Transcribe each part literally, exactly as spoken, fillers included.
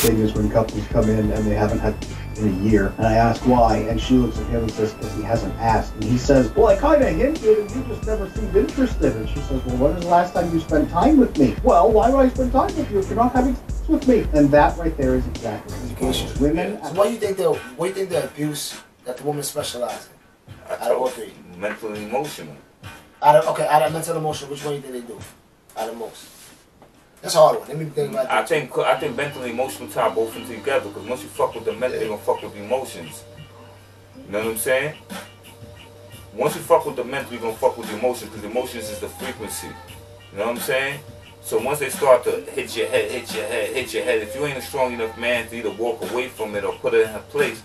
thing is when couples come in and they haven't had in a year, and I ask why, and she looks at him and says, because he hasn't asked. And he says, well, I kind of hinted, and you just never seemed interested. And she says, well, when is the last time you spent time with me? Well, why would I spend time with you if you're not having sex with me? And that right there is exactly education. Women. So why do you think the why do you think the abuse that the women specialize in? Out of all three, mental and emotional. Out of okay, out of mental and emotional, which one do you think they do? Out of most. That's a hard one. Let me think about that. I think I think mental and emotional tie both in together, because once you fuck with the mental, yeah, you're gonna fuck with the emotions. You know what I'm saying? Once you fuck with the mental, you're gonna fuck with the emotions, because emotions is the frequency. You know what I'm saying? So once they start to hit your head, hit your head, hit your head, if you ain't a strong enough man to either walk away from it or put it in her place,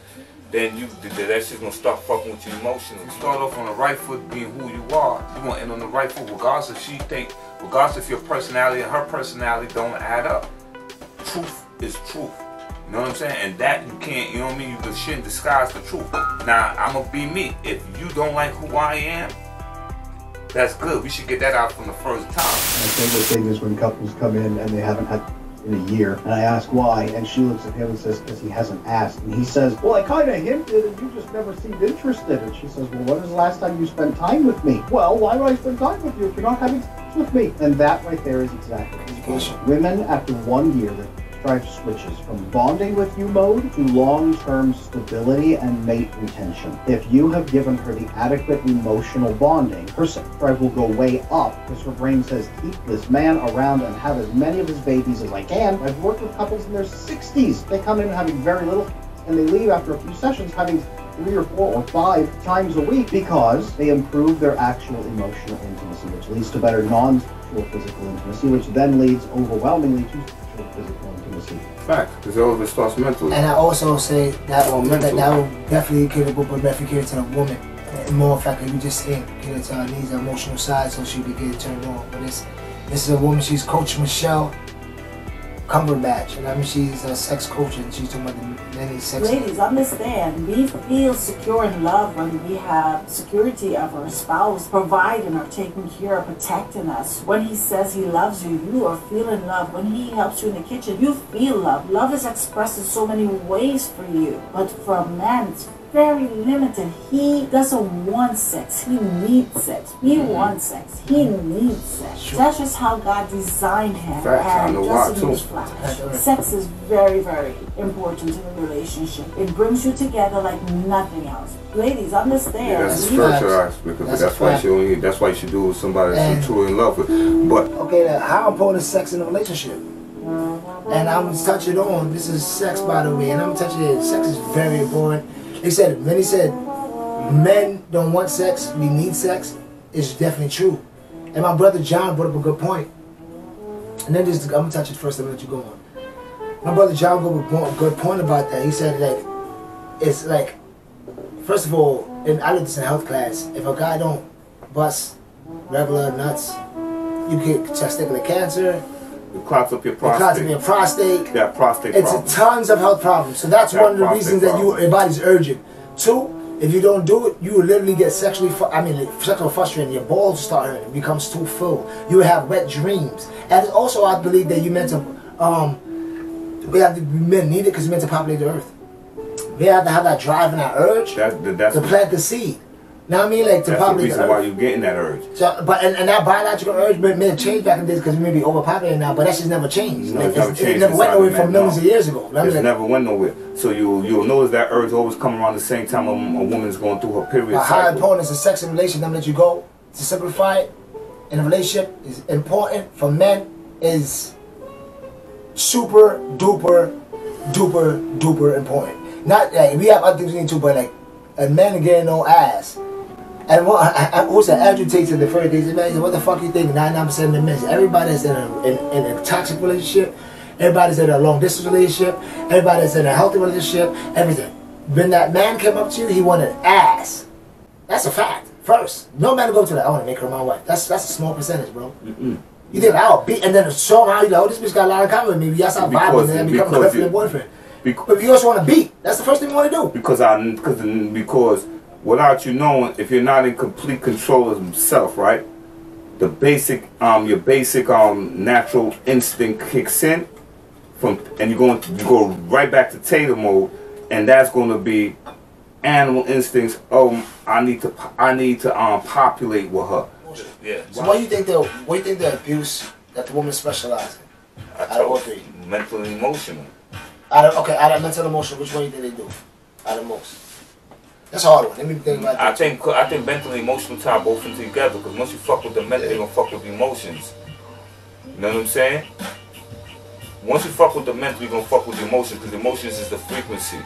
then you that shit's gonna start fucking with you emotionally. You start off on the right foot being who you are. You gonna end on the right foot, regardless if she think, regardless if your personality and her personality don't add up. Truth is truth. You know what I'm saying? And that you can't, you know what I mean? You just shouldn't disguise the truth. Now, I'ma be me. If you don't like who I am, that's good. We should get that out from the first time. My favorite thing is when couples come in and they haven't had in a year, and I ask why, and she looks at him and says, because he hasn't asked. And he says, well, I kind of hinted, and you just never seemed interested. And she says, well, when is the last time you spent time with me? Well, why would I spend time with you if you're not having sex with me? And that right there is exactly education. Women, after one year, drive switches from bonding with you mode to long-term stability and mate retention. If you have given her the adequate emotional bonding, her sex drive will go way up because her brain says, keep this man around and have as many of his babies as I can. I've worked with couples in their sixties. They come in having very little and they leave after a few sessions having three or four or five times a week because they improve their actual emotional intimacy, which leads to better non-sexual physical intimacy, which then leads overwhelmingly to sexual physical intimacy. Fact, because all of it starts mentally. And I also say that oh, that, that will definitely cater, but definitely cater to the woman. And more in fact, if you just say cater to her needs, her emotional side, so she can get turned on. But this, this is a woman. She's Coach Michelle Cumberbatch, and I mean she's a sex coach and she's talking about the many sex. Ladies, understand, we feel secure in love when we have security of our spouse providing or taking care of protecting us. When he says he loves you, you are feeling love. When he helps you in the kitchen, you feel love. Love is expressed in so many ways for you, but for a man, it's very limited. He doesn't want sex. He needs it. He mm-hmm. wants sex. He needs it. Sure. That's just how God designed him. Facts, and just in his flash. Sex is very, very important in a relationship. It brings you together like nothing else. Ladies, understand. Yeah, that's spiritual because that's, that's why she only. That's why she do with somebody that she's truly in love with. But okay, now, how important is sex in a relationship? And I'm touching on this is sex, by the way, and I'm touching it. Sex is very important. They said, many said, men don't want sex, we need sex. It's definitely true. And my brother John brought up a good point. And then just, I'm gonna touch it first, I'm gonna let you go on. My brother John brought up a good point about that. He said, like, it's like, first of all, and I learned this in health class, if a guy don't bust regular nuts, you get testicular cancer. It clots up your prostate. It clots up your prostate. Yeah, prostate it's problem. It's tons of health problems. So that's that one of the reasons problem. that you, your body's urgent. Two, if you don't do it, you will literally get sexually, fu I mean, like, sexually frustrated. Your balls start hurting. It becomes too full. You have wet dreams. And also, I believe that you meant to, um, we have to, men need it because we meant to populate the earth. We have to have that drive and that urge that, that, that's to plant the seed. Now I mean, like to that's probably the reason why you're getting that urge. So, but and, and that biological urge may, may have changed back in the days because we may be overpopulated now, but that shit's never changed. No, like, it's, never it's, changed. It never went nowhere from millions of years ago. It's like, never went nowhere. So you you'll notice that urge always come around the same time a, a woman's going through her period. How important is a sex and relationship? I'm gonna let you go. To simplify it, in a relationship is important for men is super duper duper duper important. Not like we have other things we need to, but like a man getting no ass. And what I, I also adjudicate to the first days, man, what the fuck you think? ninety-nine percent of the men, everybody's in a, in, in a toxic relationship, everybody's in a long distance relationship, everybody's in a healthy relationship, everything. When that man came up to you, he wanted ass. That's a fact. First, no man will go to that. I want to make her my wife. That's that's a small percentage, bro. Mm-mm. You think I'll be, and then somehow you know, oh, this bitch got a lot in common with me. That's how vibe and then become a girlfriend and boyfriend. Because, but you also want to beat. That's the first thing you want to do. Because I, because because. Without you knowing, if you're not in complete control of yourself, right? The basic, um, your basic, um, natural instinct kicks in, from and you're going to, you go right back to Taylor mode, and that's going to be animal instincts. Oh, I need to I need to um populate with her. Yeah. So wow. Why do you think the why do you think the abuse that the woman specializes in? I out of all three, mental and emotional. Out of okay, out of mental and emotional, which one do you think they do? Out of most. That's a hard one. Let me think about that. I think I think mental and emotional tie both in together, because once you fuck with the mental, they're gonna fuck with the emotions. You know what I'm saying? Once you fuck with the mental, you're gonna fuck with the emotions, because the emotions is the frequency.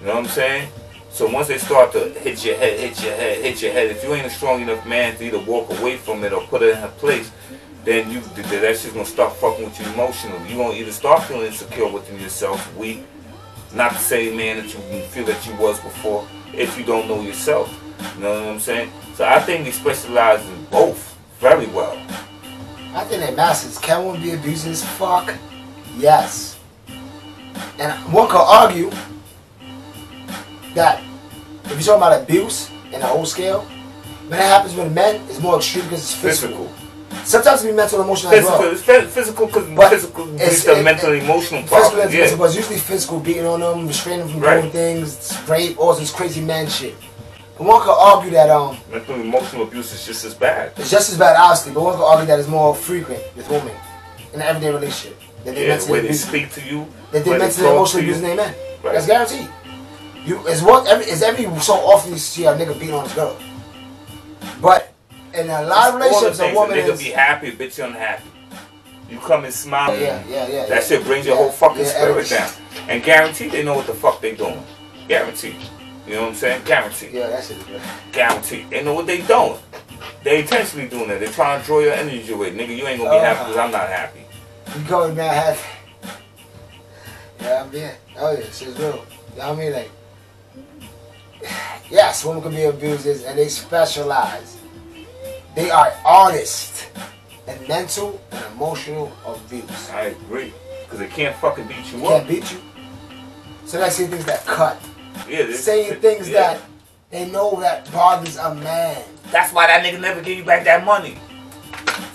You know what I'm saying? So once they start to hit your head, hit your head, hit your head, if you ain't a strong enough man to either walk away from it or put it in her place, then you that shit's gonna start fucking with you emotionally. You're gonna either start feeling insecure within yourself, weak, not the same man that you feel that you was before, if you don't know yourself. You know what I'm saying? So I think they specialize in both very well. I think they're masters. Can one be abused as fuck? Yes. And one could argue that if you're talking about abuse in a whole scale, when it happens with men, it's more extreme because it's physical. physical. Sometimes it can be mental and emotional physical, as well. It's physical because physical is the it, mental and emotional part. It's yeah. But it's usually physical, beating on them, restraining them from right. doing things, rape, all this crazy man shit. But one could argue that um, mental and emotional abuse is just as bad. It's just as bad, obviously, but one could argue that it's more frequent with women in an everyday relationship. That they yeah, mentally when abuse, they speak to you, that they mentally and emotionally abuse their men. Right. That's guaranteed. You is what every is every so often you see a nigga beat on his girl, but in a lot of relationships, a woman is. A nigga be happy, bitch you unhappy. You come and smile. Yeah, yeah, yeah. That yeah, shit brings yeah, your whole fucking yeah, spirit down, and guaranteed they know what the fuck they doing. Guaranteed. You know what I'm saying? Guaranteed. Yeah, that shit is good. Guaranteed. They know what they doing. They intentionally doing that. They trying to draw your energy away, nigga. You ain't gonna be uh, happy because I'm not happy. You going mad happy? Yeah, I'm being. Oh yeah, shit's real. You know what I mean, like. Yes, women can be abusers, and they specialize. They are artists in mental and emotional abuse. I agree, because they can't fucking beat you they up. Can't beat you. So they're saying things that cut. Yeah, saying things yeah. that they know that bothers a man. That's why that nigga never give you back that money.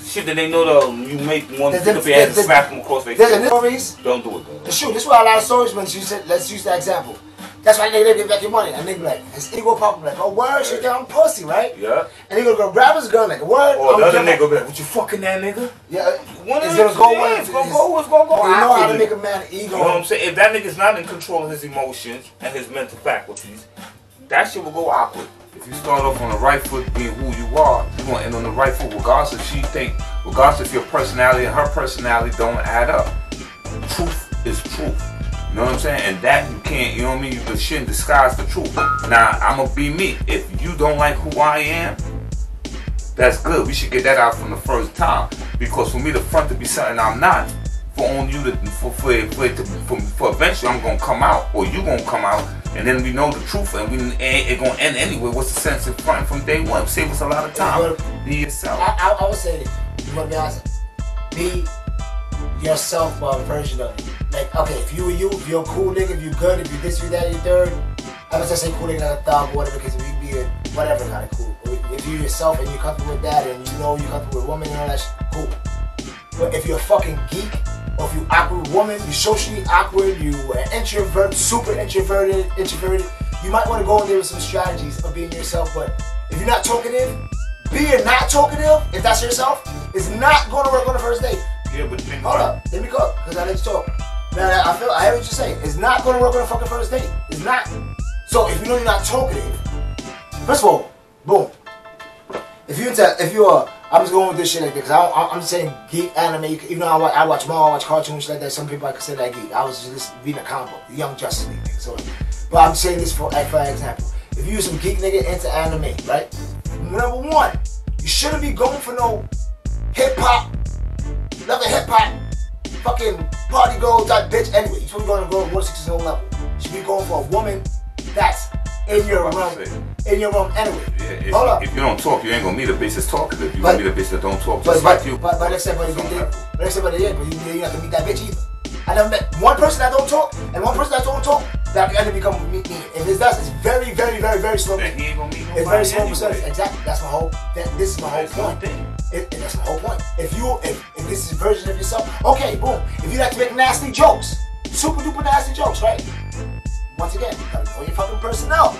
Shit that they know though, you make one pick up your head and slap them across their face. Don't do it though. It's true. This is why a lot of stories when she said, let's use that example. That's why they give back your money. And they be like, his ego pop like, oh word, shit, I'm pussy, right? Yeah. And he gonna go grab his gun like, word. Or the other nigga be like, what you fucking that nigga? Yeah. One it's gonna go away. It's gonna go. It's gonna go. You know how to make a man ego. You know what I'm saying? If that nigga's not in control of his emotions and his mental faculties, that shit will go awkward. If you start off on the right foot being who you are, you're gonna end on the right foot regardless if she think, regardless if your personality and her personality don't add up. Truth is truth. You know what I'm saying? And that you can't, you know what I mean? You shouldn't disguise the truth. Now, I'm going to be me. If you don't like who I am, that's good. We should get that out from the first time. Because for me to front to be something I'm not, for on you to, for, for, for, for, for eventually I'm going to come out, or you going to come out, and then we know the truth, and we it, it going to end anyway. What's the sense of fronting from day one? Save us a lot of time. Be yourself. I, I, I would say this. You want to be honest? Be yourself by version of you. Like, okay, if you were you, if you're a cool nigga, if you good, if you this, you that, you third, I was just say cool nigga, not a thug, whatever, because if you be a whatever kind of cool. If you're yourself and you're comfortable with that and you know you're comfortable with women and all that shit, cool. But if you're a fucking geek, or if you're awkward woman, you're socially awkward, you're an introvert, super introverted, introverted, you might want to go in there with some strategies of being yourself, but if you're not talkative, being not talkative, if that's yourself, is not going to work on the first date. Yeah, but then hold up, let me go, because I let you talk. Man, I feel I hear what you're saying. It's not gonna work on a fucking first date. It's not. So if you know you're not talkative, first of all, boom. If you into, if you are, I'm just going with this shit like this. Cause I, I'm saying geek anime. Even though I watch, I watch more, I watch cartoons shit like that. Some people I consider that geek. I was just reading a combo, the Young Justice League. So, but I'm saying this for, for example. If you some geek nigga into anime, right? Number one, you shouldn't be going for no hip hop, another hip hop. Fucking party girl, that bitch anyway. You're going to go to one sixty level. You should be going for a woman that's in your room. In your room anyway. Yeah, if, hold up. If you don't talk, you ain't going to meet a bitch that's talkative. You're going to meet a bitch that don't talk just but, like but, you. But let's say, but, but, but let's say, but yeah, but you, you're not going to meet that bitch either. I never met one person that don't talk and one person that don't talk that can become meet me. And this does, it's very, very, very, very slow. Then he ain't going to meet nobody. It's very slow. Anyway. Exactly. That's my whole, that, this is my whole that's point. If, if that's my whole point. If you, if, if this is a version of yourself, okay, boom. If you like to make nasty jokes, super duper nasty jokes, right? Once again, you gotta know your fucking personnel.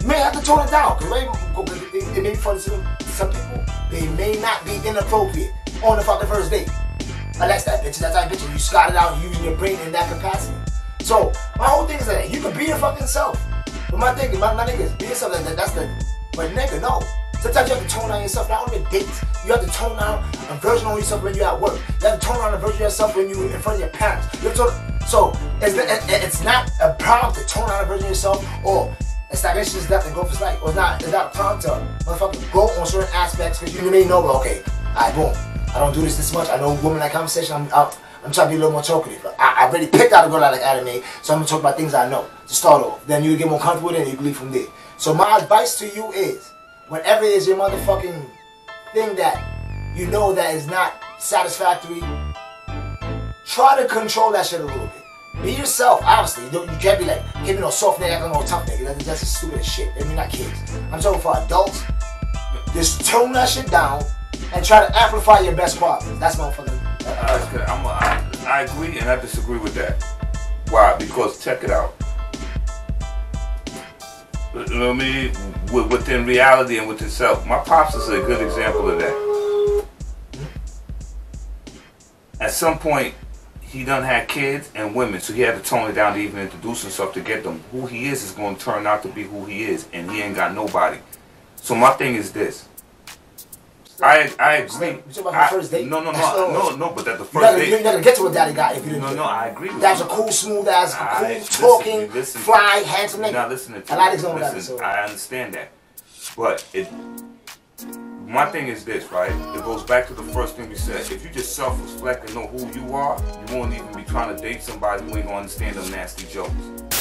You may have to tone it down, because it may be funny to some people. They may not be inappropriate on the fucking first date. Unless that bitch, that's that bitch, and you slide it out using your brain in that capacity. So, my whole thing is that you can be your fucking self. But my thing, my, my nigga is be yourself, that, that's the, but nigga, no. Sometimes you have to tone down yourself, not on the dates. You have to tone down a version of yourself when you're at work. You have to tone down a version of yourself when you're in front of your parents. You have to tone, so, it's, it's not a problem to tone down a version of yourself, or it's not it's just that and go for slight, or it's not, it's not a problem to motherfucker go on certain aspects, because you may know, well, okay, I boom, I don't do this this much. I know women like conversation, I'm out. I'm trying to be a little more talkative. I, I already picked out a girl I like anime, so I'm gonna talk about things I know to start off. Then you get more comfortable with it and you can leave from there. So my advice to you is, whatever is your motherfucking thing that you know that is not satisfactory, try to control that shit a little bit. Be yourself, obviously. You, don't, you can't be like, give me no soft nigga, I don't know tough nigga. That's just stupid as shit. I mean, not kids. I'm talking for adults. Just tone that shit down and try to amplify your best qualities. That's my fucking. That's good. I'm a, I, I agree and I disagree with that. Why? Because check it out. You know what I mean? Within reality and within self. My pops is a good example of that. At some point, he done had kids and women, so he had to tone it down to even introduce himself to get them. Who he is is going to turn out to be who he is, and he ain't got nobody. So my thing is this. I I agree. You talking about the first date? No, no, no, no, no. But that the first date, you never get to what daddy got if you didn't. No, no, I agree. That's a cool, smooth ass, cool talking, fly, handsome nigga. Now listen to me. A lot of people don't listen. I understand that, but it. My thing is this, right? It goes back to the first thing we said. If you just self-reflect and know who you are, you won't even be trying to date somebody who ain't gonna understand them nasty jokes.